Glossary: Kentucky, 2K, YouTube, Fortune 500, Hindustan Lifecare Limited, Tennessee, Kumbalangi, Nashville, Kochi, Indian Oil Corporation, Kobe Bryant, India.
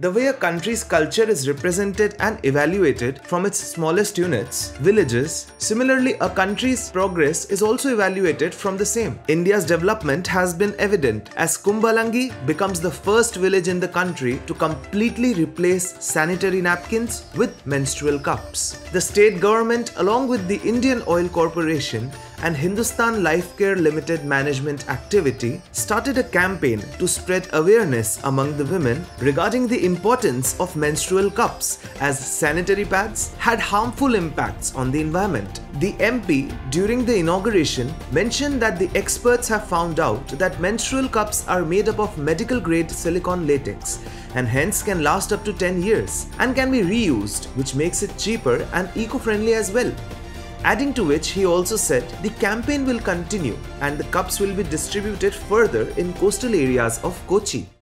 The way a country's culture is represented and evaluated from its smallest units, villages, similarly a country's progress is also evaluated from the same. India's development has been evident as Kumbalangi becomes the first village in the country to completely replace sanitary napkins with menstrual cups. The state government, along with the Indian Oil Corporation and Hindustan Lifecare Limited management activity, started a campaign to spread awareness among the women regarding the importance of menstrual cups, as sanitary pads had harmful impacts on the environment. The MP, during the inauguration, mentioned that the experts have found out that menstrual cups are made up of medical-grade silicone latex and hence can last up to 10 years and can be reused, which makes it cheaper and eco-friendly as well. Adding to which, he also said the campaign will continue and the cups will be distributed further in coastal areas of Kochi.